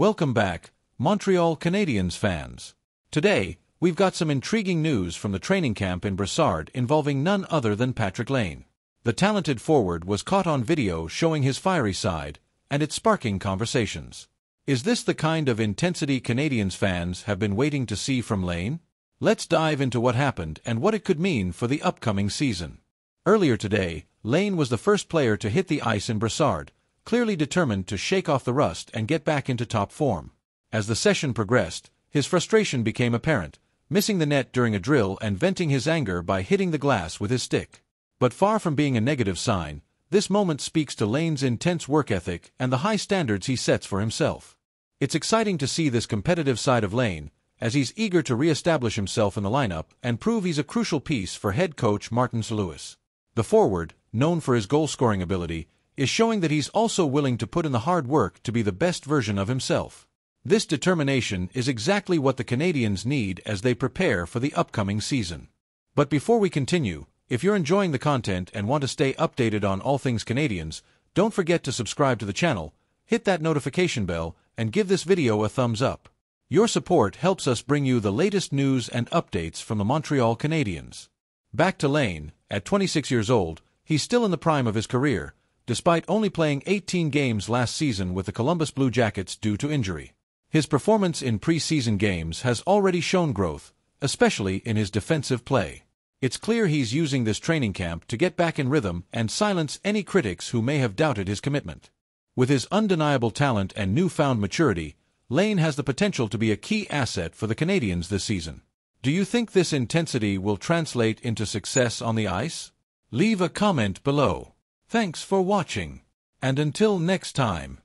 Welcome back, Montreal Canadiens fans. Today, we've got some intriguing news from the training camp in Brossard involving none other than Patrik Laine. The talented forward was caught on video showing his fiery side, and it's sparking conversations. Is this the kind of intensity Canadiens fans have been waiting to see from Laine? Let's dive into what happened and what it could mean for the upcoming season. Earlier today, Laine was the first player to hit the ice in Brossard, clearly determined to shake off the rust and get back into top form. As the session progressed, his frustration became apparent, missing the net during a drill and venting his anger by hitting the glass with his stick. But far from being a negative sign, this moment speaks to Laine's intense work ethic and the high standards he sets for himself. It's exciting to see this competitive side of Laine, as he's eager to re-establish himself in the lineup and prove he's a crucial piece for head coach Martin St. Louis. The forward, known for his goal-scoring ability, is showing that he's also willing to put in the hard work to be the best version of himself. This determination is exactly what the Canadiens need as they prepare for the upcoming season. But before we continue, if you're enjoying the content and want to stay updated on all things Canadiens, don't forget to subscribe to the channel, hit that notification bell, and give this video a thumbs up. Your support helps us bring you the latest news and updates from the Montreal Canadiens. Back to Laine, at 26 years old, he's still in the prime of his career, despite only playing 18 games last season with the Columbus Blue Jackets due to injury. His performance in preseason games has already shown growth, especially in his defensive play. It's clear he's using this training camp to get back in rhythm and silence any critics who may have doubted his commitment. With his undeniable talent and newfound maturity, Laine has the potential to be a key asset for the Canadiens this season. Do you think this intensity will translate into success on the ice? Leave a comment below. Thanks for watching, and until next time.